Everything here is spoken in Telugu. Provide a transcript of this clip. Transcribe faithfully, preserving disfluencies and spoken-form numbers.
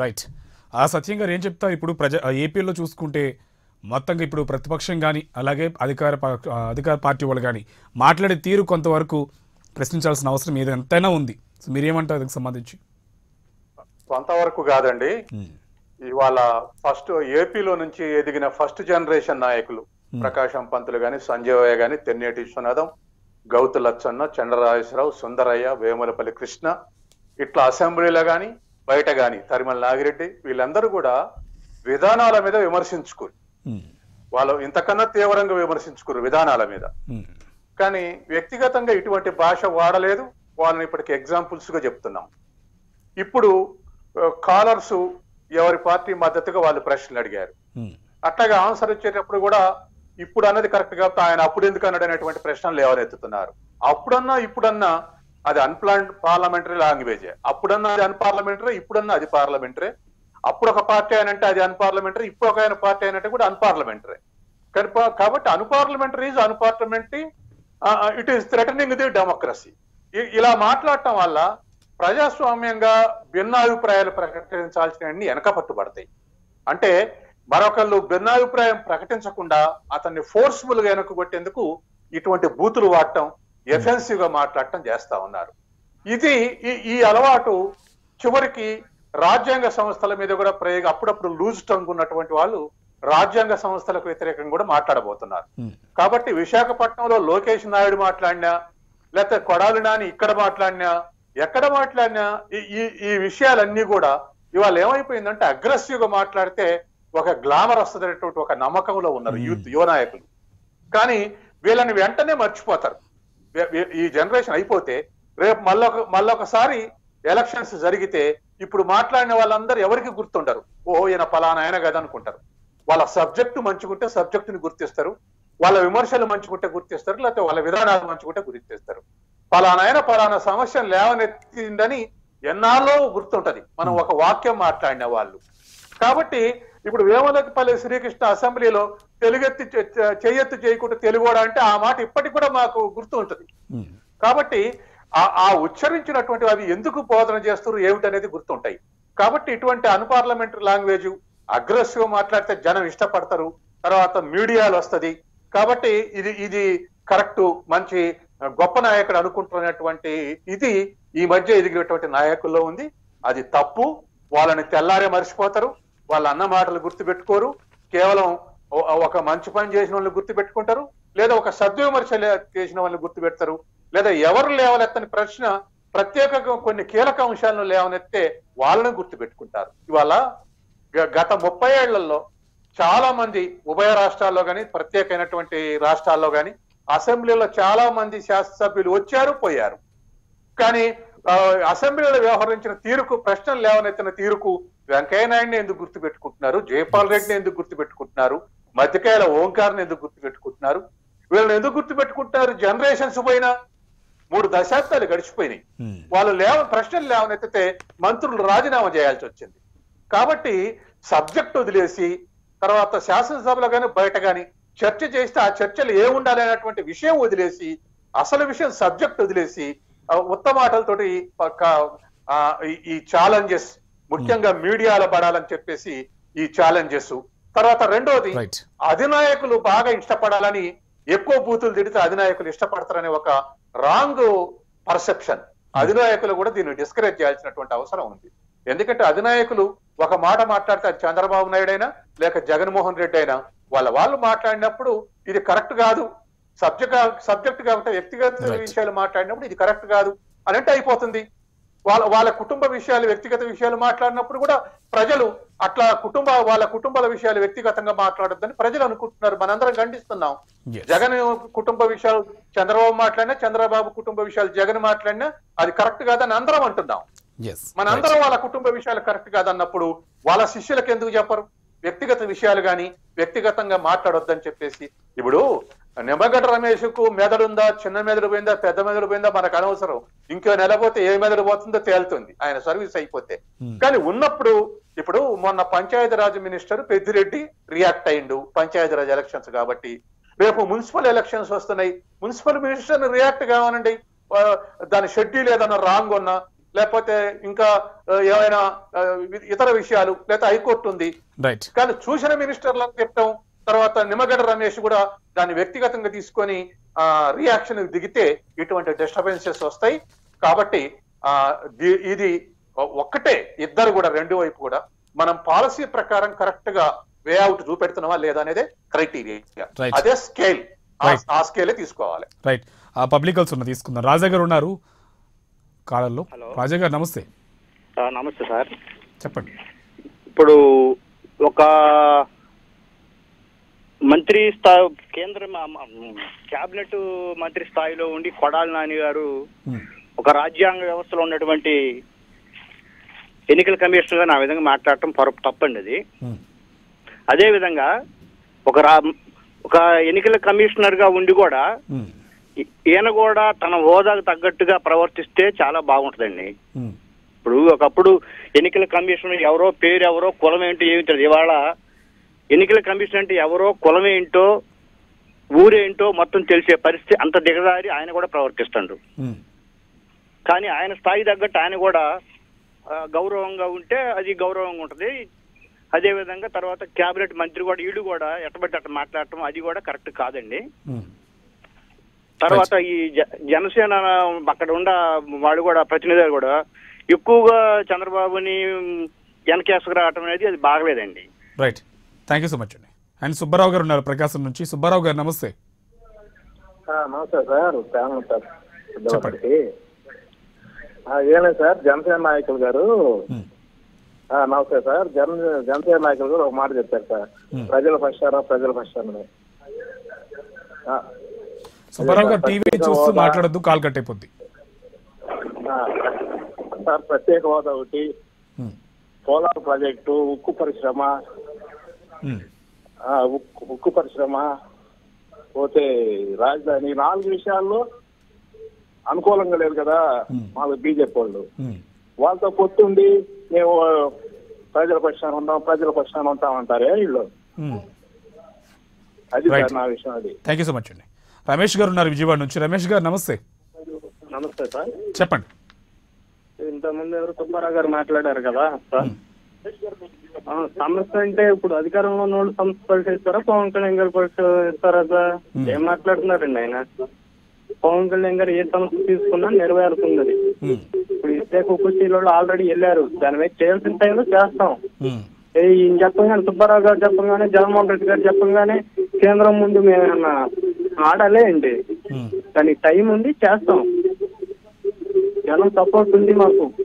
రైట్ ఆ సత్యంగా ఏం చెప్తారు ఇప్పుడు ఏపీ లో చూసుకుంటే మొత్తంగా ఇప్పుడు ప్రతిపక్షం గాని అలాగే అధికార అధికార పార్టీ వాళ్ళు గాని మాట్లాడే తీరు కొంతవరకు ప్రశ్నించాల్సిన అవసరం ఏదంతైనా ఉంది సో మీరు ఏమంటారు దీనికి సంబంధించి కొంతవరకు కాదండి ఇవాల ఫస్ట్ ఏపీ లో నుంచి ఎదిగిన ఫస్ట్ జనరేషన్ నాయకులు ప్రకాశం పంతులు గాని సంజయయ్య గాని తెన్నేటి విశ్వనాథం గౌతు లచ్చన్న చంద్రరాజేశ్వరరావు సుందరయ్య వేములపల్లి కృష్ణ ఇట్లా అసెంబ్లీలో గాని బయట గాని తరిమల నాగిరెడ్డి వీళ్ళందరూ కూడా విధానాల మీద విమర్శించుకోరు వాళ్ళు ఇంతకన్నా తీవ్రంగా విమర్శించుకోరు విధానాల మీద కానీ వ్యక్తిగతంగా ఇటువంటి భాష వాడలేదు వాళ్ళని ఇప్పటికి ఎగ్జాంపుల్స్ గా చెప్తున్నాం ఇప్పుడు కాలర్స్ ఎవరి పార్టీ మద్దతుగా వాళ్ళు ప్రశ్నలు అడిగారు అట్లాగే ఆన్సర్ వచ్చేటప్పుడు కూడా ఇప్పుడు అన్నది కరెక్ట్ గా ఆయన అప్పుడు ఎందుకు అన్నాడు అనేటువంటి ప్రశ్నలు ఎవరెత్తుతున్నారు అప్పుడన్నా ఇప్పుడన్నా అది అన్ప్లాన్డ్ పార్లమెంటరీ లాంగ్వేజ్ అప్పుడన్నా అది అన్పార్లమెంటరీ ఇప్పుడన్నా అది పార్లమెంటరీ అప్పుడు ఒక పార్టీ అయినంటే అది అన్పార్లమెంటరీ ఇప్పుడు ఒక ఆయన పార్టీ అయినంటే కూడా అన్పార్లమెంటరీ కాబట్టి unparliamentary is unparliamentary it is threatening the democracy ఇలా మాట్లాడటం వల్ల ప్రజాస్వామ్యంగా భిన్నాభిప్రాయాలు ప్రకటించాల్సినవన్నీ వెనక పట్టుబడతాయి అంటే మరొకళ్ళు భిన్నాభిప్రాయం ప్రకటించకుండా అతన్ని ఫోర్స్ఫుల్ గా వెనకగొట్టేందుకు ఇటువంటి బూతులు వాడటం ఎఫెన్సివ్ గా మాట్లాడటం చేస్తా ఉన్నారు ఇది ఈ అలవాటు చివరికి రాజ్యాంగ సంస్థల మీద కూడా ప్రయోగ అప్పుడప్పుడు లూజ్ టంగ్ ఉన్నటువంటి వాళ్ళు రాజ్యాంగ సంస్థలకు వ్యతిరేకంగా కూడా మాట్లాడబోతున్నారు కాబట్టి విశాఖపట్నంలో లోకేష్ నాయుడు మాట్లాడినా లేకపోతే కొడాలి నాని ఇక్కడ మాట్లాడినా ఎక్కడ మాట్లాడినా ఈ ఈ విషయాలన్నీ కూడా ఇవాళ ఏమైపోయిందంటే అగ్రెసివ్ గా మాట్లాడితే ఒక గ్లామర్ వస్తుందనేటువంటి ఒక నమ్మకంలో ఉన్నారు యూత్ యువ నాయకులు కానీ వీళ్ళని వెంటనే మర్చిపోతారు ఈ జనరేషన్ అయిపోతే రేపు మళ్ళొక మళ్ళొకసారి ఎలక్షన్స్ జరిగితే ఇప్పుడు మాట్లాడిన వాళ్ళందరూ ఎవరికి గుర్తుండరు ఓహో ఈయన పలానా ఆయన కదా అనుకుంటారు వాళ్ళ సబ్జెక్టు మంచుకుంటే సబ్జెక్టుని గుర్తిస్తారు వాళ్ళ విమర్శలు మంచుకుంటే గుర్తిస్తారు లేకపోతే వాళ్ళ విధానాలు మంచుకుంటే గుర్తిస్తారు పలానాయన పలానా సమస్యను లేవనెత్తిందని ఎన్నాళ్ళో గుర్తుంటది మనం ఒక వాక్యం మాట్లాడిన వాళ్ళు కాబట్టి ఇప్పుడు వేములపల్లి శ్రీకృష్ణ అసెంబ్లీలో తెలుగెత్తి చెయ్యెత్తి చేయకుండా తెలుగోడా అంటే ఆ మాట ఇప్పటికి కూడా మాకు గుర్తు ఉంటది కాబట్టి ఆ ఉచ్చరించినటువంటి అవి ఎందుకు బోధన చేస్తున్నారు ఏమిటనేది గుర్తుంటాయి కాబట్టి ఇటువంటి అన్పార్లమెంటరీ లాంగ్వేజ్ అగ్రెసివ్ మాట్లాడితే జనం ఇష్టపడతారు తర్వాత మీడియాలు వస్తుంది కాబట్టి ఇది ఇది కరెక్ట్ మంచి గొప్ప నాయకుడు అనుకుంటున్నటువంటి ఇది ఈ మధ్య ఎదిగినటువంటి నాయకుల్లో ఉంది అది తప్పు వాళ్ళని తెల్లారే మర్చిపోతారు వాళ్ళ అన్న మాటలు గుర్తుపెట్టుకోరు కేవలం ఒక మంచి పని చేసిన వాళ్ళు గుర్తుపెట్టుకుంటారు లేదా ఒక సద్విమర్శ చేసిన వాళ్ళు గుర్తుపెడతారు లేదా ఎవరు లేవనెత్తని ప్రశ్న ప్రత్యేకంగా కొన్ని కీలక అంశాలను లేవనెత్తే వాళ్ళని గుర్తుపెట్టుకుంటారు ఇవాళ గత ముప్పై ఏళ్లలో చాలా మంది ఉభయ రాష్ట్రాల్లో కానీ ప్రత్యేకమైనటువంటి రాష్ట్రాల్లో కానీ అసెంబ్లీలో చాలా మంది శాసనసభ్యులు వచ్చారు పోయారు కానీ అసెంబ్లీలో వ్యవహరించిన తీరుకు ప్రశ్నలు లేవనెత్తిన తీరుకు వెంకయ్య నాయుడిని ఎందుకు గుర్తు పెట్టుకుంటున్నారు జయపాల్ రెడ్డిని ఎందుకు గుర్తు పెట్టుకుంటున్నారు మధ్యకాయల ఓంకార్ని ఎందుకు గుర్తు పెట్టుకుంటున్నారు వీళ్ళని ఎందుకు గుర్తు పెట్టుకుంటున్నారు జనరేషన్స్ పోయినా మూడు దశాబ్దాలు గడిచిపోయినాయి వాళ్ళు లేవ ప్రశ్నలు లేవనెత్తితే మంత్రులు రాజీనామా చేయాల్సి వచ్చింది కాబట్టి సబ్జెక్ట్ వదిలేసి తర్వాత శాసనసభలో కానీ బయట కానీ చర్చ చేస్తే ఆ చర్చలు ఏముండాలి అనేటువంటి విషయం వదిలేసి అసలు విషయం సబ్జెక్ట్ వదిలేసి ఉత్తమాటలతోటి ఈ ఛాలెంజెస్ ముఖ్యంగా మీడియాలో పడాలని చెప్పేసి ఈ ఛాలెంజెస్ తర్వాత రెండోది అధినాయకులు బాగా ఇష్టపడాలని ఎక్కువ బూతులు తిడితే అధినాయకులు ఇష్టపడతారనే ఒక రాంగ్ పర్సెప్షన్ అధినాయకులు కూడా దీన్ని డిస్కరేజ్ చేయాల్సినటువంటి అవసరం ఉంది ఎందుకంటే అధినాయకులు ఒక మాట మాట్లాడితే అది చంద్రబాబు నాయుడు అయినా లేక జగన్మోహన్ రెడ్డి అయినా వాళ్ళ వాళ్ళు మాట్లాడినప్పుడు ఇది కరెక్ట్ కాదు సబ్జెక్ట్ సబ్జెక్ట్ కాబట్టి వ్యక్తిగత విషయాలు మాట్లాడినప్పుడు ఇది కరెక్ట్ కాదు అనంటే అయిపోతుంది వాళ్ళ వాళ్ళ కుటుంబ విషయాలు వ్యక్తిగత విషయాలు మాట్లాడినప్పుడు కూడా ప్రజలు అట్లా కుటుంబ వాళ్ళ కుటుంబాల విషయాలు వ్యక్తిగతంగా మాట్లాడొద్దని ప్రజలు అనుకుంటున్నారు మనందరం ఖండిస్తున్నాం జగన్ కుటుంబ విషయాలు చంద్రబాబు మాట్లాడినా చంద్రబాబు కుటుంబ విషయాలు జగన్ మాట్లాడినా అది కరెక్ట్ కాదని అందరం అంటున్నాం మనందరం వాళ్ళ కుటుంబ విషయాలు కరెక్ట్ కాదన్నప్పుడు వాళ్ళ శిష్యులకు ఎందుకు చెప్పరు వ్యక్తిగత విషయాలు కానీ వ్యక్తిగతంగా మాట్లాడొద్దని చెప్పేసి ఇప్పుడు నిమ్మగడ్డ రమేష్ కు మెదడుందా చిన్న మెదడు పోయిందా పెద్ద మెదడు పోయిందా మనకు అనవసరం ఇంకో నెల పోతే ఏ మెదడు పోతుందో తేలుతుంది ఆయన సర్వీస్ అయిపోతే కానీ ఉన్నప్పుడు ఇప్పుడు మొన్న పంచాయతీరాజ్ మినిస్టర్ పెద్దిరెడ్డి రియాక్ట్ అయ్యిండు పంచాయతీరాజ్ ఎలక్షన్స్ కాబట్టి రేపు మున్సిపల్ ఎలక్షన్స్ వస్తున్నాయి మున్సిపల్ మినిస్టర్ రియాక్ట్ కావాలండి దాని షెడ్యూల్ ఏదన్నా రాంగ్ ఉన్నా లేకపోతే ఇంకా ఏమైనా ఇతర విషయాలు లేకపోతే హైకోర్టు ఉంది కానీ చూసిన మినిస్టర్లను చెప్పడం తర్వాత నిమ్మగడ్డ రమేష్ కూడా దాని వ్యక్తిగతంగా తీసుకొని ఆ రియాక్షన్ దిగితే ఇటువంటి డిస్టర్బెన్సెస్ వస్తాయి కాబట్టి ఆ ఇది ఒక్కటే ఇద్దరు కూడా రెండు వైపు కూడా మనం పాలసీ ప్రకారం కరెక్ట్ గా వే అవుట్ చూపెడుతున్నామా లేదా అనేది క్రైటీరియా అదే స్కేల్ ఆ స్కేలే తీసుకోవాలి రైట్ ఆ పబ్లికల్స్ ఉన్న తీసుకుందాం రాజా గారు ఉన్నారు కాలర్లో రాజా గారు నమస్తే నమస్తే సార్ చెప్పండి ఇప్పుడు ఒక మంత్రి స్థాయి కేంద్ర క్యాబినెట్ మంత్రి స్థాయిలో ఉండి కొడాలి నాని గారు ఒక రాజ్యాంగ వ్యవస్థలో ఉన్నటువంటి ఎన్నికల కమిషన్ గారు ఆ విధంగా మాట్లాడటం పొరపు తప్పండి అది అదేవిధంగా ఒక రా ఒక ఎన్నికల కమిషనర్ గా ఉండి కూడా ఈయన కూడా తన హోదాకు తగ్గట్టుగా ప్రవర్తిస్తే చాలా బాగుంటుందండి ఇప్పుడు ఒకప్పుడు ఎన్నికల కమిషన్ ఎవరో పేరు ఎవరో కులం ఏంటో ఏమి తెలియదు ఇవాళ ఎన్నికల కమిషన్ అంటే ఎవరో కులం ఏంటో ఊరేంటో మొత్తం తెలిసే పరిస్థితి అంత దిగజారి ఆయన కూడా ప్రవర్తిస్తాడు కానీ ఆయన స్థాయి తగ్గట్టు ఆయన కూడా గౌరవంగా ఉంటే అది గౌరవంగా ఉంటుంది అదేవిధంగా తర్వాత క్యాబినెట్ మంత్రి కూడా వీళ్ళు కూడా ఎట్టబెట్టి అట్ట మాట్లాడటం అది కూడా కరెక్ట్ కాదండి తర్వాత ఈ జనసేన అక్కడ ఉన్న వాళ్ళు కూడా ప్రతినిధులు కూడా ఎక్కువగా చంద్రబాబుని వెనకేసుకు రావటం అనేది అది బాగలేదండి right thank you so much అండి అండ్ సుబ్బారావు గారు ఉన్నారు ప్రకాశం నుంచి సుబ్బారావు గారు నమస్తే నమస్తే సార్ చెప్పండి ఏనా సార్ జనసేన నాయకులు గారు నమస్తే సార్ జన జనసేన నాయకులు గారు ఒక మాట చెప్పారు సార్ ప్రజల పక్షాన ప్రజల పక్షాన సుబ్బారావు గారు టీవీ చూస్తూ మాట్లాడద్దు కాల్ కట్ అయిపోద్ది సార్ ప్రత్యేక హోదా ఒకటి పోలార్ ప్రాజెక్టు ఉక్కు పరిశ్రమ ఉక్కు ఉక్కు పరిశ్రమ పోతే రాజధాని నాలుగు విషయాల్లో అనుకూలంగా లేదు కదా మాకు బీజేపీ వాళ్ళు వాళ్ళతో పొత్తుండి మేము ప్రజల పక్షాన ఉంటాం ప్రజల పక్షాన ఉంటామంటారే వీళ్ళు అది నా విషయం అది థ్యాంక్ యూ సో మచ్ అండి రమేష్ గారు ఉన్నారు విజయవాడ నుంచి రమేష్ గారు నమస్తే నమస్తే సార్ చెప్పండి ఇంతమంది ఎవరు సుబ్బారావు గారు మాట్లాడారు కదా సార్ సంస్థ అంటే ఇప్పుడు అధికారంలో ఉన్న వాళ్ళు సంస్థ పరిశీలిస్తారా పవన్ కళ్యాణ్ గారు పరిశీలిస్తారా సార్ ఏం మాట్లాడుతున్నారండి ఆయన పవన్ కళ్యాణ్ గారు ఏ సంస్థ తీసుకున్నా నెరవేరుతుంది ఇప్పుడు ఇదే కుర్చీలో ఆల్రెడీ వెళ్ళారు దాని మీద చేయాల్సిన టైంలో చేస్తాం ఈయన చెప్పగానే సుబ్బారావు గారు చెప్పగానే జగన్మోహన్ రెడ్డి గారు చెప్పగానే కేంద్రం ముందు మేమేమన్నా ఆడాలే అండి దానికి టైం ఉంది చేస్తాం జనం సపోర్ట్ ఉంది మాకు